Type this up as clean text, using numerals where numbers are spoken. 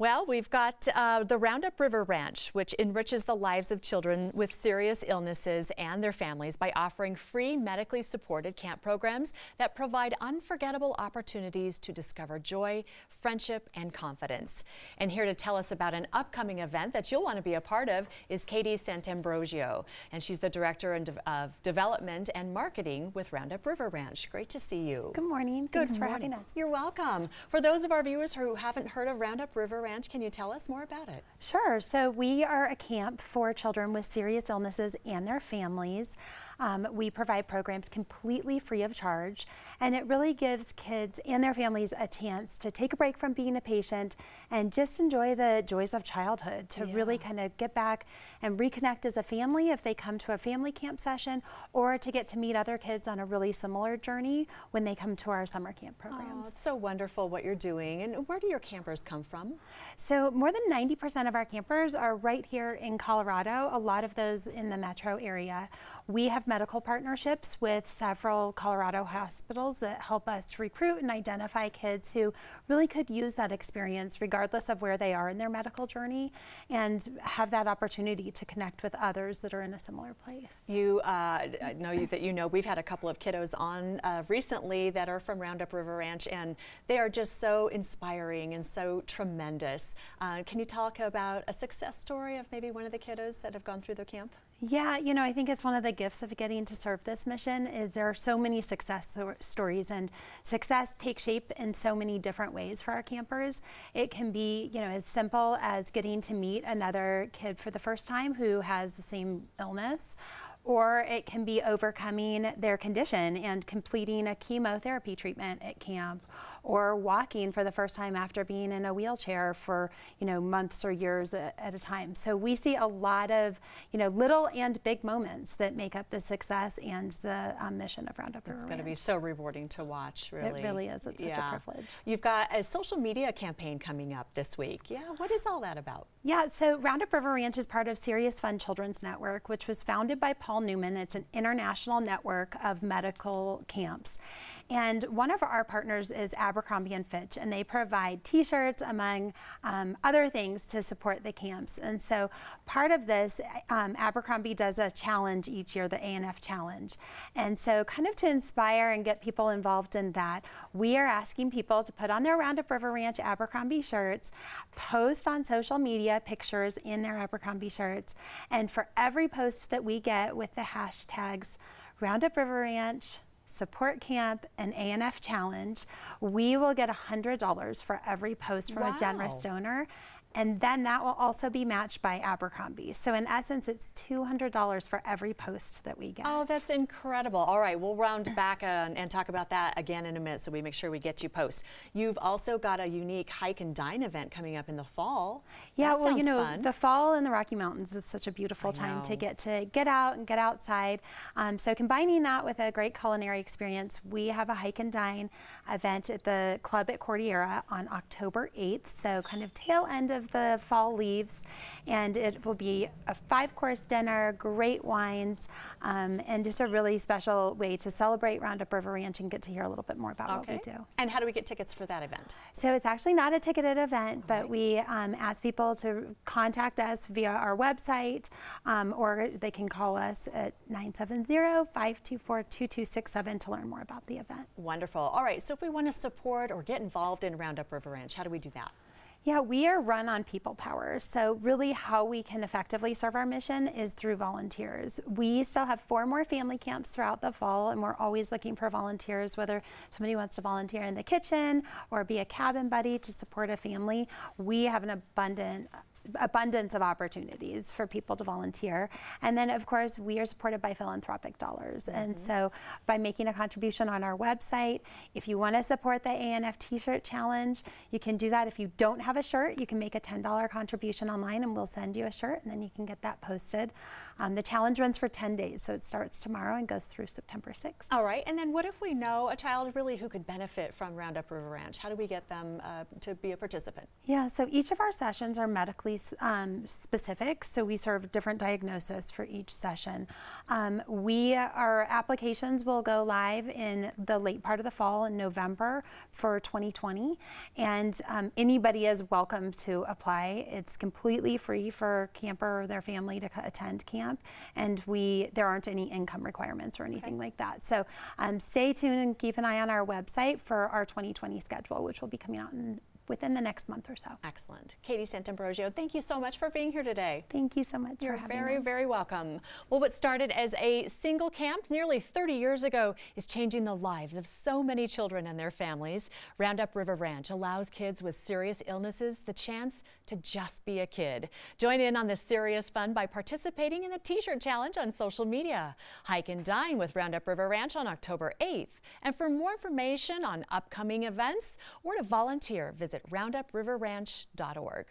Well, we've got the Roundup River Ranch, which enriches the lives of children with serious illnesses and their families by offering free medically supported camp programs that provide unforgettable opportunities to discover joy, friendship, and confidence. And here to tell us about an upcoming event that you'll want to be a part of is Katie Sant'Ambrogio, and she's the Director of Development and Marketing with Roundup River Ranch. Great to see you. Good morning. Thanks for having us. You're welcome. For those of our viewers who haven't heard of Roundup River Ranch, can you tell us more about it? Sure. So we are a camp for children with serious illnesses and their families. We provide programs completely free of charge, and it really gives kids and their families a chance to take a break from being a patient and just enjoy the joys of childhood, to really kind of get back and reconnect as a family if they come to a family camp session, or to get to meet other kids on a really similar journey when they come to our summer camp programs. Oh, it's so wonderful what you're doing. And where do your campers come from? So more than 90% of our campers are right here in Colorado, a lot of those in the metro area. We have medical partnerships with several Colorado hospitals that help us recruit and identify kids who really could use that experience regardless of where they are in their medical journey, and have that opportunity to connect with others that are in a similar place. We've had a couple of kiddos on recently that are from Roundup River Ranch, and they are just so inspiring and so tremendous. Can you talk about a success story of maybe one of the kiddos that have gone through the camp? Yeah, you know, I think it's one of the gifts of getting to serve this mission is there are so many success stories, and success takes shape in so many different ways for our campers. It can be, you know, as simple as getting to meet another kid for the first time who has the same illness, or it can be overcoming their condition and completing a chemotherapy treatment at camp, or walking for the first time after being in a wheelchair for, you know, months or years at a time. So we see a lot of, you know, little and big moments that make up the success and the mission of Roundup River Ranch. It's going to be so rewarding to watch, really. It really is. It's such a privilege. You've got a social media campaign coming up this week. Yeah, what is all that about? Yeah, so Roundup River Ranch is part of Serious Fun Children's Network, which was founded by Paul Newman. It's an international network of medical camps. And one of our partners is Abercrombie & Fitch, and they provide t-shirts, among other things, to support the camps. And so part of this, Abercrombie does a challenge each year, the A&F Challenge. And so kind of to inspire and get people involved in that, we are asking people to put on their Roundup River Ranch Abercrombie shirts, post on social media pictures in their Abercrombie shirts, and for every post that we get with the hashtags Roundup River Ranch, Support Camp, and A&F Challenge, we will get $100 for every post from a generous donor. And then that will also be matched by Abercrombie. So in essence, it's $200 for every post that we get. Oh, that's incredible. All right, we'll round back and talk about that again in a minute, so we make sure we get you posts. You've also got a unique hike and dine event coming up in the fall. Yeah, well, you know, fun. The fall in the Rocky Mountains is such a beautiful time to get out and get outside. So combining that with a great culinary experience, we have a hike and dine event at the club at Cordillera on October 8th. So kind of tail end of the fall leaves, and it will be a 5-course dinner, great wines, and just a really special way to celebrate Roundup River Ranch and get to hear a little bit more about what we do. And how do we get tickets for that event? So it's actually not a ticketed event, but we ask people to contact us via our website, or they can call us at 970-524-2267 to learn more about the event. Wonderful. All right, so if we want to support or get involved in Roundup River Ranch, how do we do that? Yeah, we are run on people power. So really how we can effectively serve our mission is through volunteers. We still have 4 more family camps throughout the fall, and we're always looking for volunteers, whether somebody wants to volunteer in the kitchen or be a cabin buddy to support a family. We have an abundance of opportunities for people to volunteer. And then of course we are supported by philanthropic dollars. And so by making a contribution on our website, if you want to support the A&F t-shirt challenge, you can do that. If you don't have a shirt, you can make a $10 contribution online and we'll send you a shirt, and then you can get that posted. The challenge runs for 10 days, so it starts tomorrow and goes through September 6th. All right, and then what if we know a child really who could benefit from Roundup River Ranch? How do we get them to be a participant? Yeah, so each of our sessions are medically specific, so we serve different diagnoses for each session. Our applications will go live in the late part of the fall in November for 2020, and anybody is welcome to apply. It's completely free for a camper or their family to attend camp, and there aren't any income requirements or anything like that. So stay tuned and keep an eye on our website for our 2020 schedule, which will be coming out within the next month or so. Excellent. Katie Sant'Ambrogio, thank you so much for being here today. Thank you so much for having me. You're very, very welcome. Well, what started as a single camp nearly 30 years ago is changing the lives of so many children and their families. Roundup River Ranch allows kids with serious illnesses the chance to just be a kid. Join in on the serious fun by participating in the t-shirt challenge on social media. Hike and dine with Roundup River Ranch on October 8th. And for more information on upcoming events or to volunteer, visit RoundupRiverRanch.org.